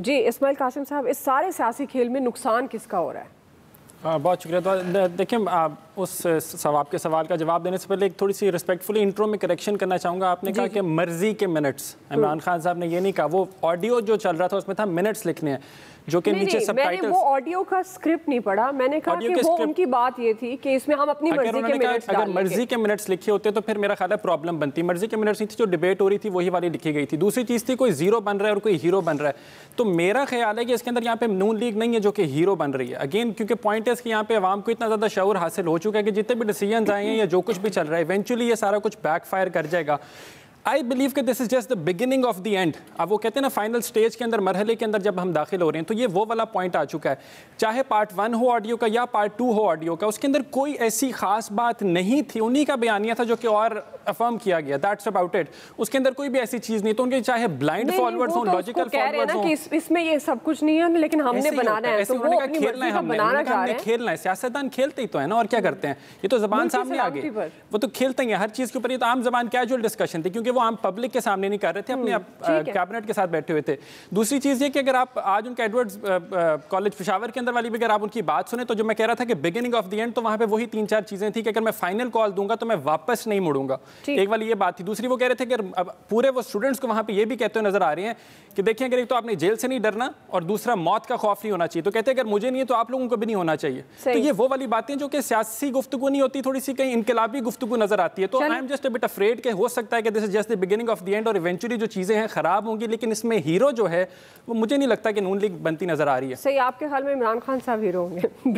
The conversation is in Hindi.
जी इस्माइल कासिम साहब, इस सारे सियासी खेल में नुकसान किसका हो रहा है? बहुत शुक्रिया। देखिए, उस आपके सवाल का जवाब देने से पहले एक थोड़ी सी रिस्पेक्टफुली इंट्रो में करेक्शन करना चाहूँगा। आपने कहा कि मर्जी के मिनट्स, इमरान खान साहब ने ये नहीं कहा। वो ऑडियो जो चल रहा था उसमें था मिनट्स लिखने हैं, जो कि नीचे सबटाइटल्स। मैंने वो ऑडियो का स्क्रिप्ट नहीं पढ़ा, मैंने कहा कि वो उनकी बात ये थी कि इसमें हम अपनी मर्जी के मिनट्स डालेंगे। अगर मर्जी के मिनट्स लिखे होते तो फिर मेरा ख्याल है प्रॉब्लम बनती। मर्जी के मिनट्स नहीं थी, जो डिबेट हो रही थी वही वाली लिखी गई थी। दूसरी चीज़ थी कोई जीरो बन रहा है और कोई हीरो बन रहा है, तो मेरा ख्याल है कि इसके अंदर यहाँ पे नून लीग नहीं है जो कि हीरो बन रही है। अगेन, क्योंकि पॉइंट है कि यहाँ पे आवाम को इतना ज़्यादा शऊर हासिल हो चुका है कि जितने भी डिसीजन आए हैं या जो कुछ भी चल रहा है, इवेंचुअली ये सारा कुछ बैकफायर कर जाएगा। आई बिलीव कि this is just the beginning of the end. अब वो कहते हैं ना, फाइनल स्टेज के अंदर, मरहले के अंदर जब हम दाखिल हो रहे हैं, तो ये वो वाला पॉइंट आ चुका है। चाहे पार्ट 1 हो ऑडियो का या पार्ट 2 हो ऑडियो का, उसके अंदर कोई ऐसी खास बात नहीं थी। उन्हीं का बयानिया था जो कि और अफर्म किया गया, दैट्स अबाउट इट। उसके अंदर कोई भी ऐसी चीज़ नहीं, तो उनके चाहे ब्लाइंड फॉरवर्ड्स हों, लॉजिकल फॉरवर्ड्स हों, इसमें ये सब कुछ नहीं है, लेकिन हमने बनाना है, खेलना है। सियासतदान खेलते ही तो है ना, और क्या करते हैं, ये तो जबान सामने आ गई, वो तो खेलते ही हर चीज़ के ऊपर। ये तो आम जबान कैजुअल डिस्कशन थी, क्योंकि वो आम पब्लिक के सामने नहीं कर रहे थे, अपने कैबिनेट के साथ बैठे हुए थे। दूसरी चीज़ ये कि अगर आप आज उनके एडवर्ड्स कॉलेज पेशावर के अंदर वाली भी अगर आप उनकी बात सुने, तो जो मैं कह रहा था कि बिगिनिंग ऑफ द एंड, तो वहाँ पे वही 3-4 चीज़ें थी कि अगर मैं फाइनल कॉल दूंगा तो मैं वापस नहीं मुड़ूंगा, एक वाली ये बात थी। दूसरी वो कह रहे थे कि अब पूरे वो स्टूडेंट्स को वहाँ पर ये भी कहते हुए नजर आ रहे हैं कि देखिए, अगर एक तो आपने जेल से नहीं डरना और दूसरा मौत का खौफ नहीं होना चाहिए, तो कहते हैं अगर मुझे नहीं है तो आप लोगों को भी नहीं होना चाहिए। तो ये वो वाली बातें जो कि सियासी गुफ्तगू नहीं होती, थोड़ी सी कहीं इनकलाबी गुफ्तगू नजर आती है। तो I am just a bit afraid कि हो सकता है कि just the beginning of the end, और इवेंचुअली जो चीजें हैं खराब होंगी, लेकिन इसमें हीरो जो है वो मुझे नहीं लगता कि नून लीग बनती नजर आ रही है। सही, आपके ख्याल में इमरान खान साहब हीरो होंगे?